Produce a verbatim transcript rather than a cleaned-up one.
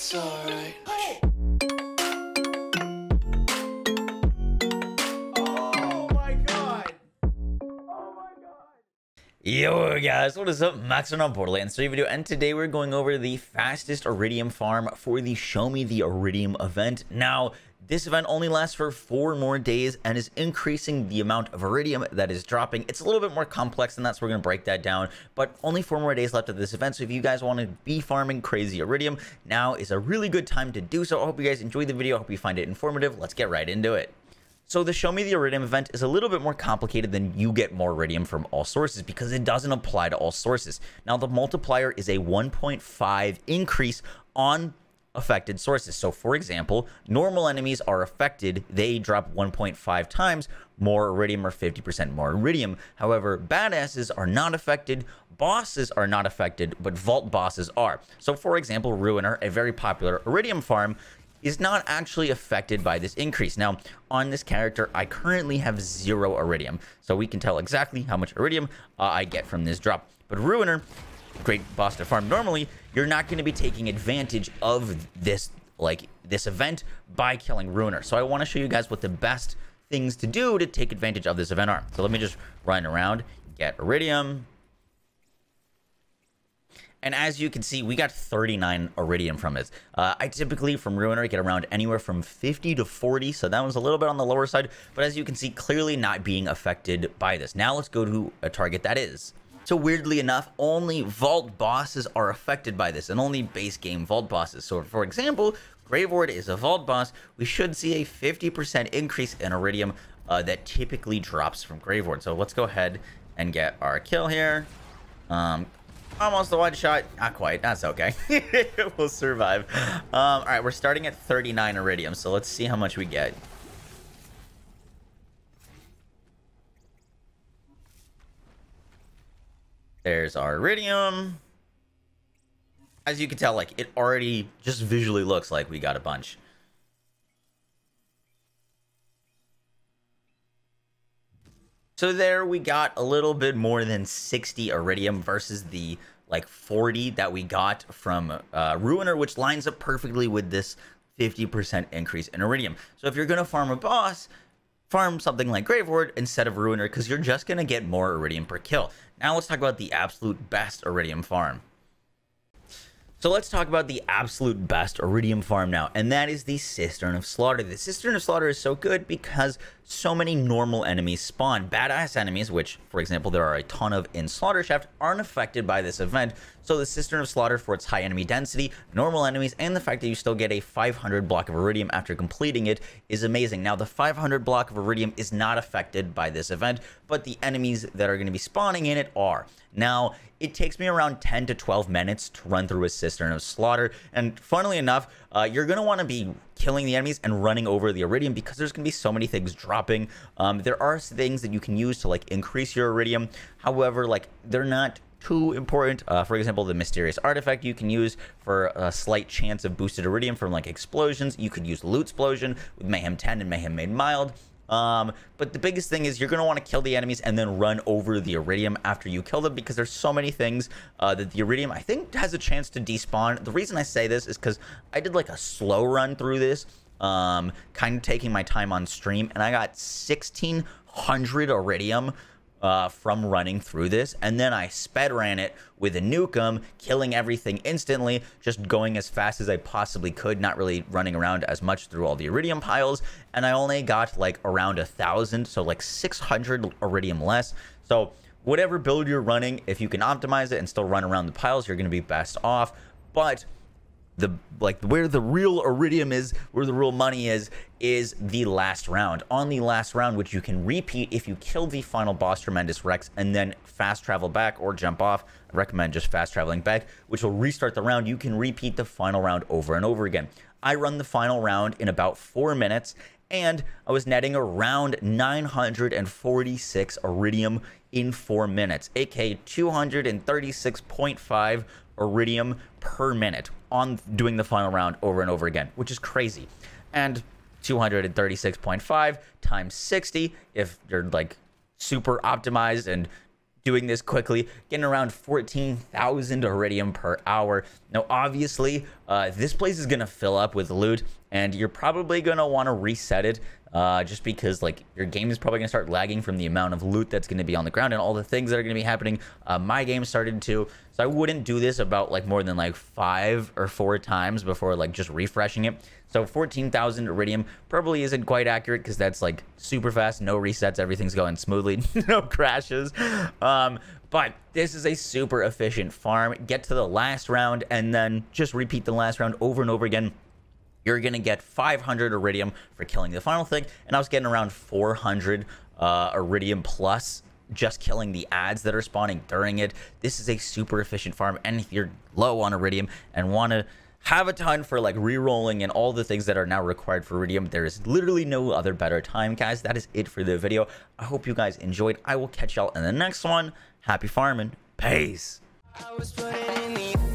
It's alright. Hey. Oh my god! Oh my god! Yo guys, what is up? Max on Borderlands three video, and today we're going over the fastest Iridium farm for the Show Me the Eridium event. Now, this event only lasts for four more days and is increasing the amount of Iridium that is dropping. It's a little bit more complex than that, so we're going to break that down. But only four more days left of this event, so if you guys want to be farming crazy Iridium, now is a really good time to do so. I hope you guys enjoyed the video. I hope you find it informative. Let's get right into it. So the Show Me the Eridium event is a little bit more complicated than you get more Iridium from all sources because it doesn't apply to all sources. Now, the multiplier is a one point five increase on affected sources. So for example, normal enemies are affected, they drop one point five times more Iridium or fifty percent more Iridium. However, badasses are not affected, bosses are not affected, but vault bosses are. So for example, Ruiner, a very popular Iridium farm, is not actually affected by this increase. Now, on this character, I currently have zero Iridium, so we can tell exactly how much Iridium uh, I get from this drop. But Ruiner, great boss to farm normally, you're not going to be taking advantage of this like this event by killing Ruiner. So I want to show you guys what the best things to do to take advantage of this event are. So let me just run around, get Iridium, and as you can see, we got thirty-nine Iridium from it. Uh, I typically, from Ruiner, get around anywhere from fifty to forty, so that one's a little bit on the lower side, but as you can see, clearly not being affected by this. Now let's go to a target that is. So weirdly enough, only vault bosses are affected by this, and only base game vault bosses. So for example, Graveward is a vault boss. We should see a fifty percent increase in Iridium uh, that typically drops from Graveward. So let's go ahead and get our kill here. Um, almost a wide shot. Not quite. That's okay. We'll survive. Um, all right, we're starting at thirty-nine Iridium, so let's see how much we get. There's our Iridium. As you can tell, like, it already just visually looks like we got a bunch. So there we got a little bit more than sixty Iridium versus the like forty that we got from uh, Ruiner, which lines up perfectly with this fifty percent increase in Iridium. So if you're going to farm a boss, farm something like Graveward instead of Ruiner, because you're just going to get more Iridium per kill. Now let's talk about the absolute best Iridium farm. So let's talk about the absolute best Iridium farm now, and that is the Cistern of Slaughter. The Cistern of Slaughter is so good because so many normal enemies spawn. Badass enemies, which, for example, there are a ton of in Slaughter Shaft, aren't affected by this event. So the Cistern of Slaughter, for its high enemy density, normal enemies, and the fact that you still get a five hundred block of Iridium after completing it is amazing. Now, the five hundred block of Iridium is not affected by this event, but the enemies that are going to be spawning in it are. Now, it takes me around ten to twelve minutes to run through a Cistern of Slaughter, and funnily enough, uh, you're going to want to be killing the enemies and running over the Iridium because there's going to be so many things dropping. Um, there are things that you can use to, like, increase your Iridium. However, like, they're not too important. Uh, for example, the mysterious artifact you can use for a slight chance of boosted Iridium from, like, explosions. You could use Loot Explosion with Mayhem ten and Mayhem Made Mild. Um, but the biggest thing is you're going to want to kill the enemies and then run over the Iridium after you kill them because there's so many things uh, that the Iridium, I think, has a chance to despawn. The reason I say this is because I did like a slow run through this, um, kind of taking my time on stream, and I got sixteen hundred Iridium uh, from running through this, and then I sped ran it with a nukem, killing everything instantly, just going as fast as I possibly could, not really running around as much through all the Iridium piles, and I only got like around a thousand, so like six hundred Iridium less. So whatever build you're running, if you can optimize it and still run around the piles, you're going to be best off. But the like where the real Iridium is, where the real money is, is the last round. On the last round, which you can repeat if you kill the final boss, Tremendous Rex, and then fast travel back or jump off. I recommend just fast traveling back, which will restart the round. You can repeat the final round over and over again. I run the final round in about four minutes, and I was netting around nine hundred forty-six Iridium in four minutes, aka two hundred thirty-six point five Iridium per minute on doing the final round over and over again, which is crazy. And two hundred thirty-six point five times sixty, if you're like super optimized and doing this quickly, getting around fourteen thousand Iridium per hour. Now, obviously, Uh, this place is going to fill up with loot, and you're probably going to want to reset it uh, just because, like, your game is probably going to start lagging from the amount of loot that's going to be on the ground and all the things that are going to be happening. Uh, my game started too, so I wouldn't do this about, like, more than, like, five or four times before, like, just refreshing it. So fourteen thousand Iridium probably isn't quite accurate because that's, like, super fast. No resets. Everything's going smoothly. No crashes. Um... But this is a super efficient farm. Get to the last round and then just repeat the last round over and over again. You're going to get five hundred Iridium for killing the final thing. And I was getting around four hundred uh, Iridium plus just killing the ads that are spawning during it. This is a super efficient farm. And if you're low on Iridium and want to have a ton for, like, re-rolling and all the things that are now required for Iridium, there is literally no other better time, guys. That is it for the video. I hope you guys enjoyed. I will catch y'all in the next one. Happy farming. Peace. I was putting in the